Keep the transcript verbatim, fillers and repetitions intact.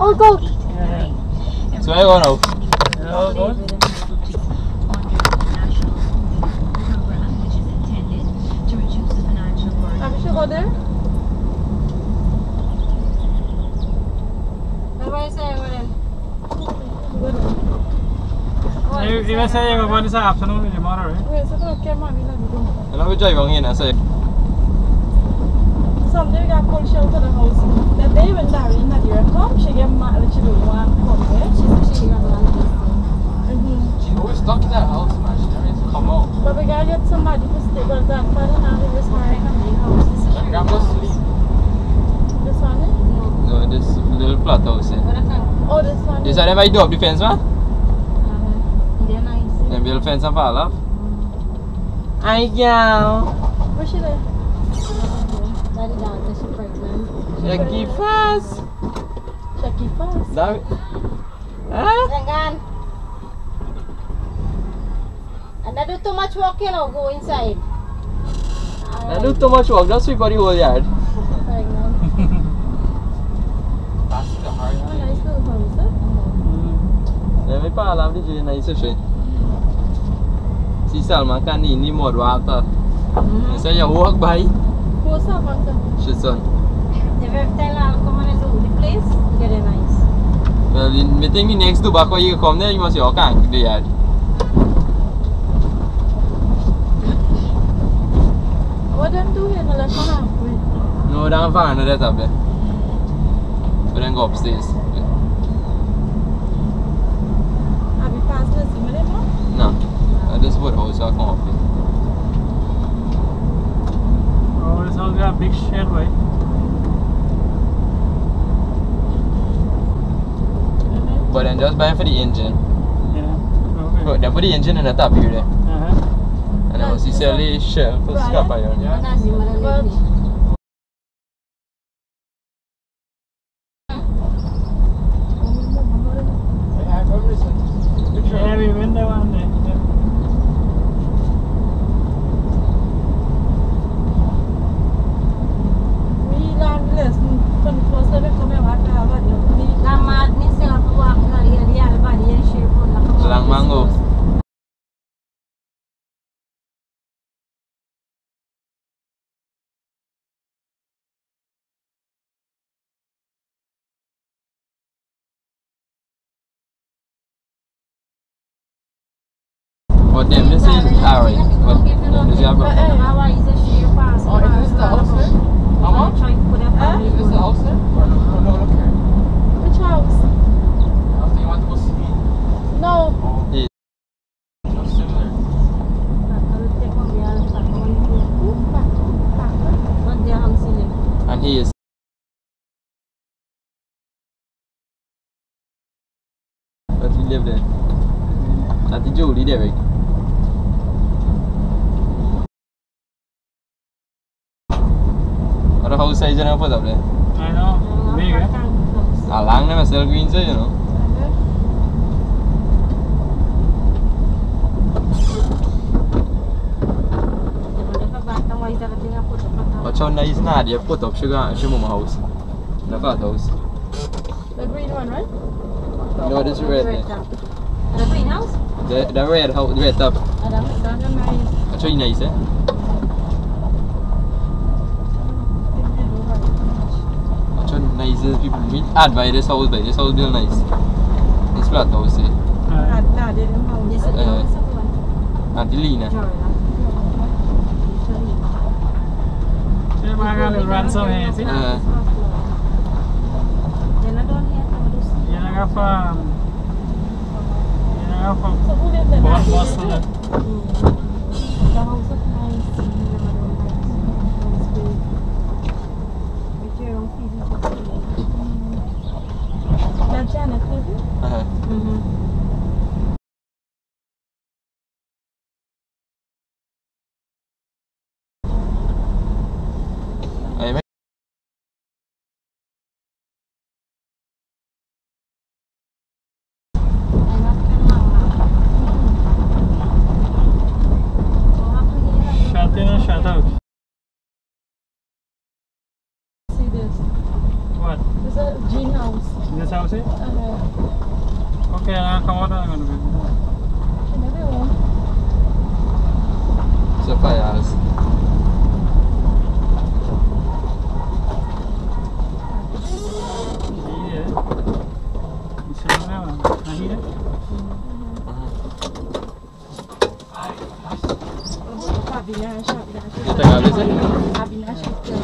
All gold. So I want to. All gold. I'm sure go there. If I say I'm going to say afternoon tomorrow, right? I love you, I'm in. I say someday I called shelter the house. That day when Darlene had your home, she gave my little one home there. She's she got one. She always stuck in that house, man. She never used to come out. But we gotta get somebody to stay with that father now. He was married in the house. Grandpa's sleep. This one? No, this little flat house. Oh, this one? This one, I do up the fence, man. Then we'll fence and fall off. Hi, girl. Where's she there? Daddy down there, she's pregnant. Checky fast. Checky fast. That. Huh? Hang on. And I do too much walking or go inside? I do too much walk, that's everybody whole yard. Pregnant. That's the hard thing. Nice little house, huh? Then we fall off the J nice shit. She's Salman can in the mud water. You say you walk by? Who's Salman? She's son. The first time I'll come and do the place, get it nice. Well, I think the next two back when you come there, you must walk on the yard. What them do here? No, let's come halfway. No, down far, no, that's up there. But then go upstairs. Have you passed this minute, no? No. This wood house I come up here. Oh, this house got a big shed, right? Mm-hmm. But then just buy for the engine. Yeah, okay. But then put the engine in the top here there. Uh-huh. And I was selling shell for scrap iron. Yeah. Well, but then this is alright. But then this is our problem. Oh, is this the house? How much? Is this the house? No, look here. Which house? The house that you want to go see? No. No, similar. And he is. But he lived there. That's the Jody Derek. The house size you put up there? I know. Big, eh? I long them sell green, so you know. But how nice now they put up sugar and mama house. The fat house. The green one, right? No, this is red. Red top. The green house? The, the red house, the red top. That's really nice, eh? People meet add by this house by this house real nice. It's flat house eh? Uh, Auntie Lina. It's a Jean house. Jean's house, eh? Uh, okay, I'm going to come out. It's a firehouse. Abinash, Abinash. Abinash.